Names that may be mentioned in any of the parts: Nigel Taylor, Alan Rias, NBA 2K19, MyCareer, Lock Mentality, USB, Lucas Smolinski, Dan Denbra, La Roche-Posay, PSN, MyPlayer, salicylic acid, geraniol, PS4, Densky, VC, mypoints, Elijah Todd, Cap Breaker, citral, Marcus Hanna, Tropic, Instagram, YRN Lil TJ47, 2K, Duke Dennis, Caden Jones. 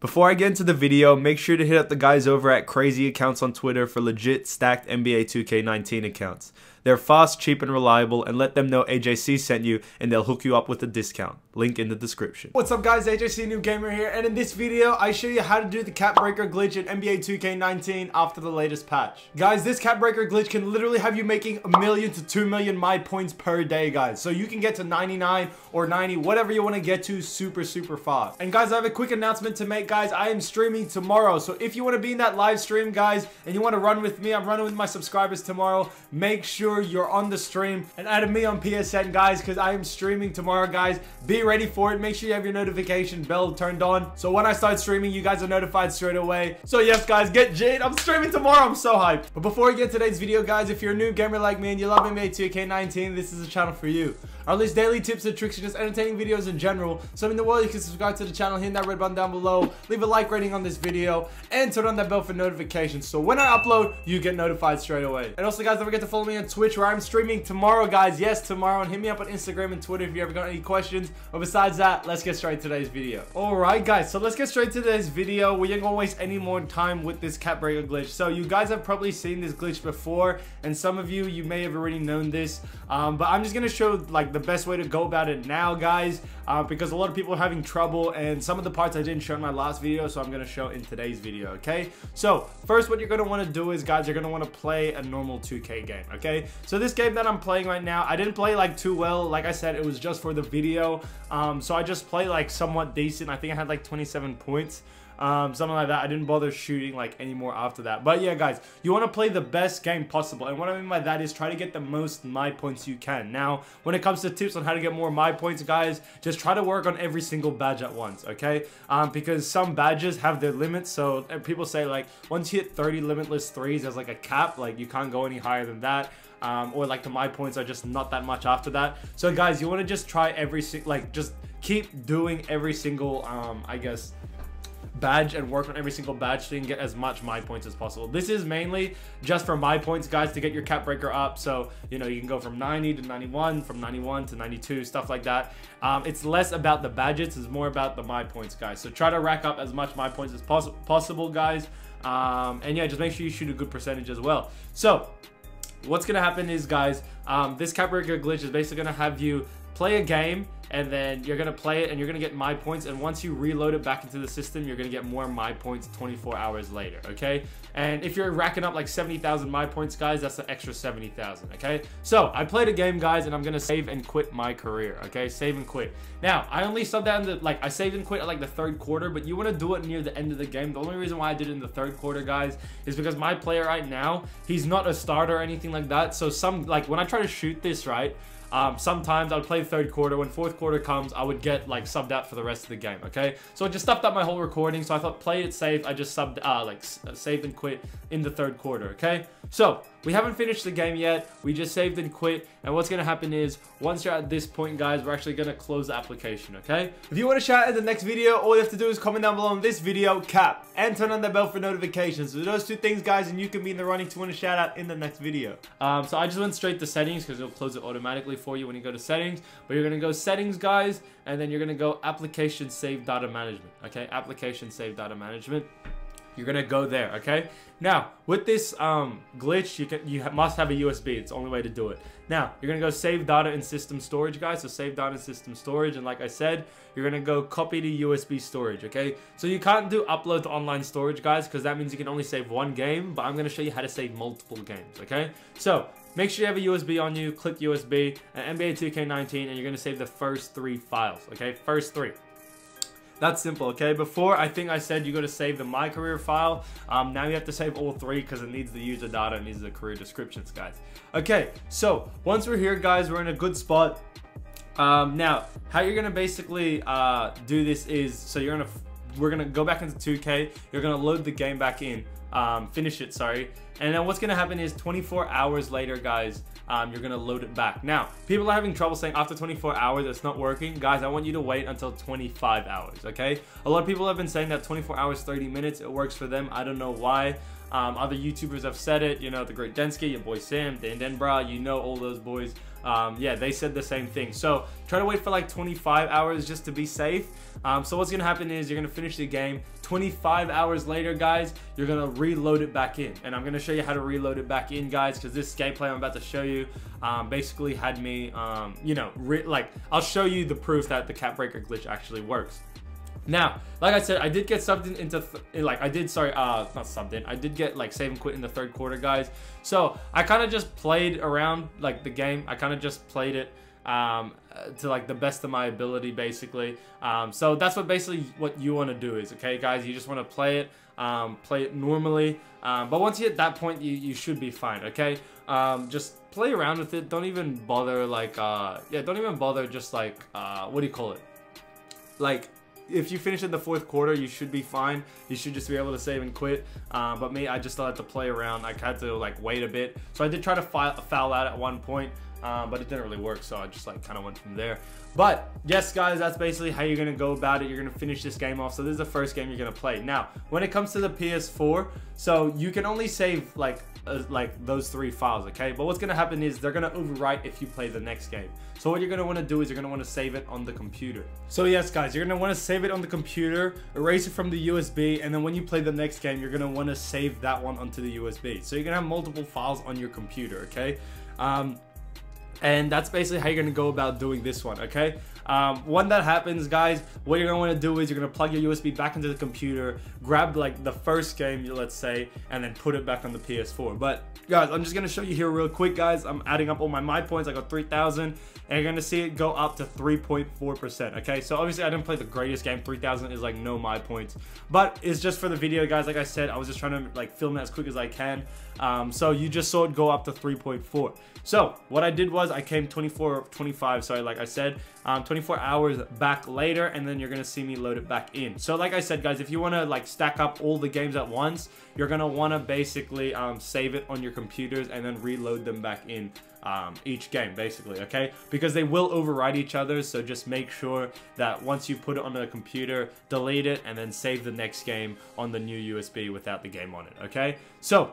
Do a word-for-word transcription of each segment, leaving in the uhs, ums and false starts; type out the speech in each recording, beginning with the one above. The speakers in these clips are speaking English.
Before I get into the video, make sure to hit up the guys over at Crazy Accounts on Twitter for legit stacked N B A two K nineteen accounts. They're fast, cheap, and reliable, and let them know A J C sent you and they'll hook you up with a discount. Link in the description. What's up guys, A J C New Gamer here, and in this video I show you how to do the Cap Breaker glitch in N B A two K nineteen after the latest patch. Guys, this Cap Breaker glitch can literally have you making a million to two million my points per day, guys. So you can get to ninety-nine or ninety, whatever you want to get to, super, super fast. And guys, I have a quick announcement to make. Guys, I am streaming tomorrow, so if you want to be in that live stream, guys, and you want to run with me, I'm running with my subscribers tomorrow. Make sure you're on the stream and add me on P S N, guys, because I am streaming tomorrow, guys. Be ready for it. Make sure you have your notification bell turned on, so when I start streaming, you guys are notified straight away. So yes, guys, get Jade. I'm streaming tomorrow. I'm so hyped. But before we get today's video, guys, if you're a new gamer like me and you love N B A two K nineteen, this is a channel for you. I release daily tips and tricks and just entertaining videos in general. So in the world, you can subscribe to the channel, hit that red button down below. Leave a like rating on this video and turn on that bell for notifications, so when I upload, you get notified straight away. And also guys, don't forget to follow me on Twitch, where I'm streaming tomorrow, guys. Yes, tomorrow. And hit me up on Instagram and Twitter if you ever got any questions. But besides that, let's get straight to today's video. Alright guys, so let's get straight to today's video. We ain't gonna waste any more time with this Cap Breaker glitch. So you guys have probably seen this glitch before, and some of you, you may have already known this, um, but I'm just gonna show like the best way to go about it now, guys, uh, because a lot of people are having trouble, and some of the parts I didn't show in my last video, so I'm gonna show in today's video. Okay, so first what you're gonna want to do is, guys, you're gonna want to play a normal two K game. Okay, so this game that I'm playing right now, I didn't play like too well. Like I said, it was just for the video, um so I just played like somewhat decent. I think I had like twenty-seven points, um something like that. I didn't bother shooting like anymore after that. But yeah guys, you want to play the best game possible, and what I mean by that is try to get the most my points you can. Now when it comes to tips on how to get more my points, guys, just try to work on every single badge at once. Okay, um because some badges have their limits. So people say like once you hit thirty limitless threes, there's like a cap, like you can't go any higher than that. Um, or like the my points are just not that much after that. So guys, you want to just try every single, like just keep doing every single um I guess badge, and work on every single badge so you can get as much my points as possible. This is mainly just for my points, guys, to get your Cap Breaker up. So you know, you can go from ninety to ninety-one, from ninety-one to ninety-two, stuff like that. Um, it's less about the badges, it's more about the my points, guys. So try to rack up as much my points as poss possible, guys. Um, and yeah, just make sure you shoot a good percentage as well. So what's gonna happen is, guys, um, this Cap Breaker glitch is basically gonna have you play a game, and then you're gonna play it and you're gonna get my points, and once you reload it back into the system, you're gonna get more my points twenty-four hours later. Okay, and if you're racking up like seventy thousand my points, guys, that's an extra seventy thousand. Okay, so I played a game, guys, and I'm gonna save and quit my career. Okay, save and quit. Now I only subbed that in the, like I saved and quit at like the third quarter, but you want to do it near the end of the game. The only reason why I did it in the third quarter, guys, is because my player right now, he's not a starter or anything like that. So some, like when I try to shoot this, right, Um, sometimes I would play the third quarter. When fourth quarter comes, I would get like subbed out for the rest of the game. Okay, so I just stuffed up my whole recording. So I thought, play it safe. I just subbed, uh, like saved and quit in the third quarter. Okay, so we haven't finished the game yet. We just saved and quit. And what's gonna happen is, once you're at this point, guys, we're actually gonna close the application. Okay. If you want to shout out in the next video, all you have to do is comment down below on this video, cap, and turn on the bell for notifications. So those two things, guys, and you can be in the running to win a shout out in the next video. Um, so I just went straight to settings because it'll close it automatically for you when you go to settings. But you're gonna go settings, guys, and then you're gonna go application save data management. Okay, application save data management. You're gonna go there. Okay, now with this um glitch, you can you ha must have a U S B. It's the only way to do it. Now you're gonna go save data in system storage, guys. So save data in system storage, and like I said, you're gonna go copy to U S B storage. Okay, so you can't do upload to online storage, guys, because that means you can only save one game, but I'm gonna show you how to save multiple games. Okay, so make sure you have a U S B on you. Click U S B and N B A two K nineteen, and you're gonna save the first three files. Okay, first three. That's simple. Okay, before I think I said you got to save the My Career file. Um, now you have to save all three because it needs the user data and needs the career descriptions, guys. Okay, so once we're here, guys, we're in a good spot. Um, now, how you're gonna basically uh, do this is, so you're gonna we're gonna go back into two K. You're gonna load the game back in. um, finish it, sorry. And then what's gonna happen is twenty-four hours later, guys, um, you're gonna load it back. Now, people are having trouble saying after twenty-four hours, it's not working. Guys, I want you to wait until twenty-five hours, okay? A lot of people have been saying that twenty-four hours, thirty minutes, it works for them. I don't know why. Um, other YouTubers have said it, you know, the great Densky, your boy Sam, Dan Denbra, you know all those boys. Um, yeah, they said the same thing. So try to wait for like twenty-five hours just to be safe. Um, so what's gonna happen is you're gonna finish the game. twenty-five hours later, guys, you're gonna reload it back in. And I'm gonna show you how to reload it back in, guys, because this gameplay I'm about to show you um, basically had me, um, you know, re like, I'll show you the proof that the Cap Breaker glitch actually works. Now, like I said, I did get subbed in into, th like I did, sorry, uh, not subbed in. I did get like save and quit in the third quarter, guys. So I kind of just played around like the game. I kind of just played it um, to like the best of my ability, basically. Um, so that's what basically what you want to do is, okay, guys, you just want to play it, um, play it normally. Um, but once you hit that point, you, you should be fine, okay? Um, just play around with it. Don't even bother like, uh, yeah, don't even bother just like, uh, what do you call it? Like, if you finish in the fourth quarter, you should be fine. You should just be able to save and quit. Uh, but me, I just had to play around. I had to like wait a bit. So I did try to foul out at one point, uh, but it didn't really work. So I just like kind of went from there. But yes, guys, that's basically how you're gonna go about it. You're gonna finish this game off. So this is the first game you're gonna play. Now, when it comes to the P S four, so you can only save like uh, like those three files, okay? But what's gonna happen is they're gonna overwrite if you play the next game. So what you're gonna wanna do is you're gonna wanna save it on the computer. So yes, guys, you're gonna wanna save it on the computer, erase it from the U S B, and then when you play the next game, you're gonna wanna save that one onto the U S B. So you're gonna have multiple files on your computer, okay? Um, And that's basically how you're gonna go about doing this one, okay? Um, when that happens, guys, what you're gonna wanna do is you're gonna plug your U S B back into the computer, grab like the first game, let's say, and then put it back on the P S four. But guys, I'm just gonna show you here real quick, guys. I'm adding up all my my points. I got three thousand, and you're gonna see it go up to three point four percent, okay? So obviously I didn't play the greatest game. three thousand is like no my points, but it's just for the video, guys. Like I said, I was just trying to like film it as quick as I can. Um, so you just saw it go up to three point four. So what I did was I came twenty-four, twenty-five, sorry, like I said, um, twenty-four hours back later, and then you're gonna see me load it back in. So like I said, guys, if you wanna like stack up all the games at once, you're gonna wanna basically um, save it on your computers and then reload them back in um, each game, basically, okay? Because they will override each other, so just make sure that once you put it on a computer, delete it, and then save the next game on the new U S B without the game on it, okay? So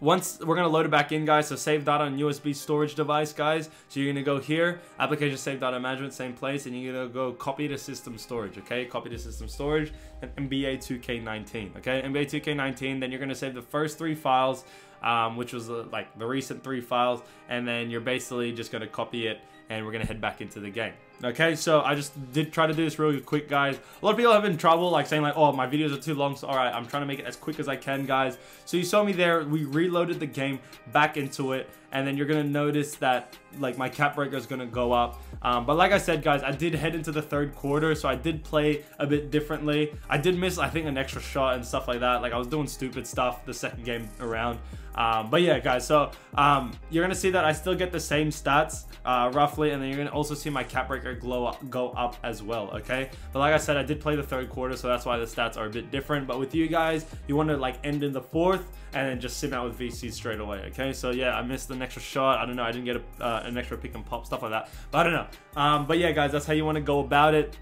once we're gonna load it back in, guys, so save data on U S B storage device, guys. So you're gonna go here, application save data management, same place, and you're gonna go copy to system storage, okay? Copy to system storage and N B A two K nineteen, okay? N B A two K nineteen, then you're gonna save the first three files, um, which was uh, like the recent three files, and then you're basically just gonna copy it, and we're gonna head back into the game. Okay, so I just did try to do this really quick, guys. A lot of people have been in trouble, like saying like, oh, my videos are too long, so all right, I'm trying to make it as quick as I can, guys. So you saw me there, we reloaded the game back into it, and then you're gonna notice that like my Cap Breaker is gonna go up. Um, but like I said, guys, I did head into the third quarter, so I did play a bit differently. I did miss, I think, an extra shot and stuff like that. Like I was doing stupid stuff the second game around. Um, but yeah, guys, so um, you're gonna see that I still get the same stats uh, roughly, and then you're gonna also see my Cap Breaker glow up, go up as well, okay? But like I said, I did play the third quarter, so that's why the stats are a bit different. But with you guys, you want to like end in the fourth and then just sim out with V C straight away, okay? So yeah, I missed an extra shot. I don't know, I didn't get a, uh, an extra pick and pop, stuff like that, but I don't know. Um, but yeah, guys, that's how you want to go about it.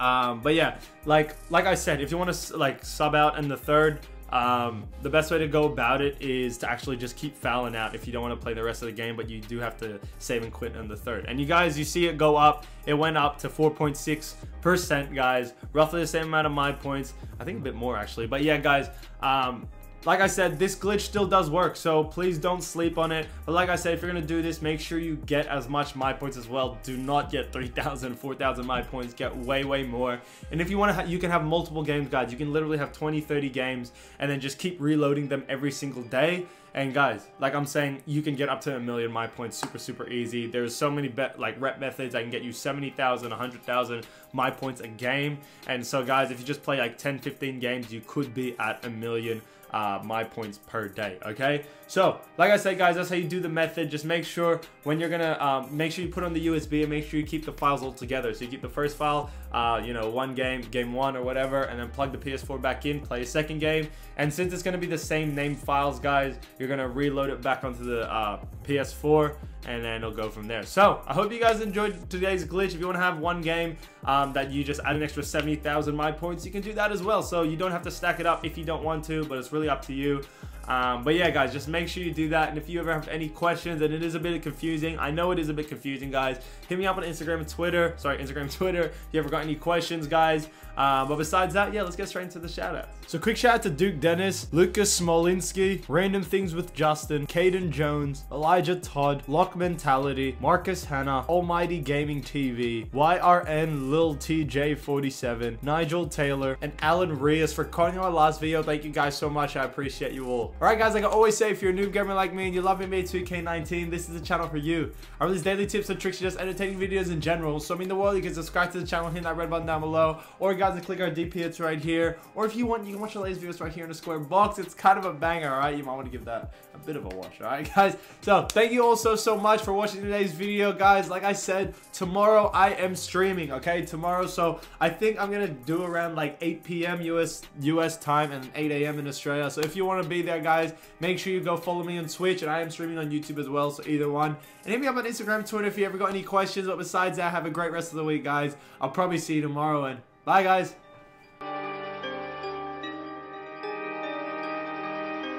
Um, but yeah, like like I said, if you want to like sub out in the third, Um, the best way to go about it is to actually just keep fouling out if you don't want to play the rest of the game, but you do have to save and quit in the third. And you guys, you see it go up. It went up to four point six percent, guys. Roughly the same amount of my points. I think a bit more, actually. But yeah, guys, um, like I said, this glitch still does work, so please don't sleep on it. But like I said, if you're gonna do this, make sure you get as much my points as well. Do not get three thousand, four thousand my points. Get way, way more. And if you wanna, you can have multiple games, guys. You can literally have twenty, thirty games and then just keep reloading them every single day. And guys, like I'm saying, you can get up to a million my points super, super easy. There's so many bet like rep methods. I can get you seventy thousand, one hundred thousand my points a game. And so guys, if you just play like ten, fifteen games, you could be at a million uh, my points per day. Okay. So like I said, guys, that's how you do the method. Just make sure when you're going to um, make sure you put on the U S B and make sure you keep the files all together. So you keep the first file, uh, you know, one game, game one or whatever, and then plug the P S four back in, play a second game. And since it's going to be the same name files, guys, you're going to reload it back onto the uh, P S four, and then it'll go from there. So I hope you guys enjoyed today's glitch. If you want to have one game um, that you just add an extra seventy thousand my points, you can do that as well. So you don't have to stack it up if you don't want to, but it's really up to you. Um, but yeah, guys, just make sure you do that. And if you ever have any questions, and it is a bit confusing, I know it is a bit confusing, guys, hit me up on Instagram and Twitter. Sorry, Instagram and Twitter. If you ever got any questions, guys. Um, but besides that, yeah, let's get straight into the shout out. So quick shout out to Duke Dennis, Lucas Smolinski, Random Things with Justin, Caden Jones, Elijah Todd, Lock Mentality, Marcus Hanna, Almighty Gaming T V, Y R N Lil T J forty-seven, Nigel Taylor, and Alan Rias for calling my last video. Thank you guys so much. I appreciate you all. Alright guys, like I always say, if you're a new gamer like me and you love N B A two K nineteen, this is the channel for you. I release daily tips and tricks, just entertaining videos in general. So I mean the world, you can subscribe to the channel, hit that red button down below, or guys, click our D P, it's right here. Or if you want, you can watch the latest videos right here in the square box. It's kind of a banger, alright? You might want to give that a bit of a watch, alright guys? So thank you all so, so much for watching today's video, guys. Like I said, tomorrow I am streaming, okay? Tomorrow, so I think I'm gonna do around like eight P M U S U S time and eight A M in Australia. So if you want to be there, guys, make sure you go follow me on Twitch, and I am streaming on YouTube as well, so either one. And hit me up on Instagram, Twitter if you ever got any questions. But besides that, have a great rest of the week, guys. I'll probably see you tomorrow, and bye, guys.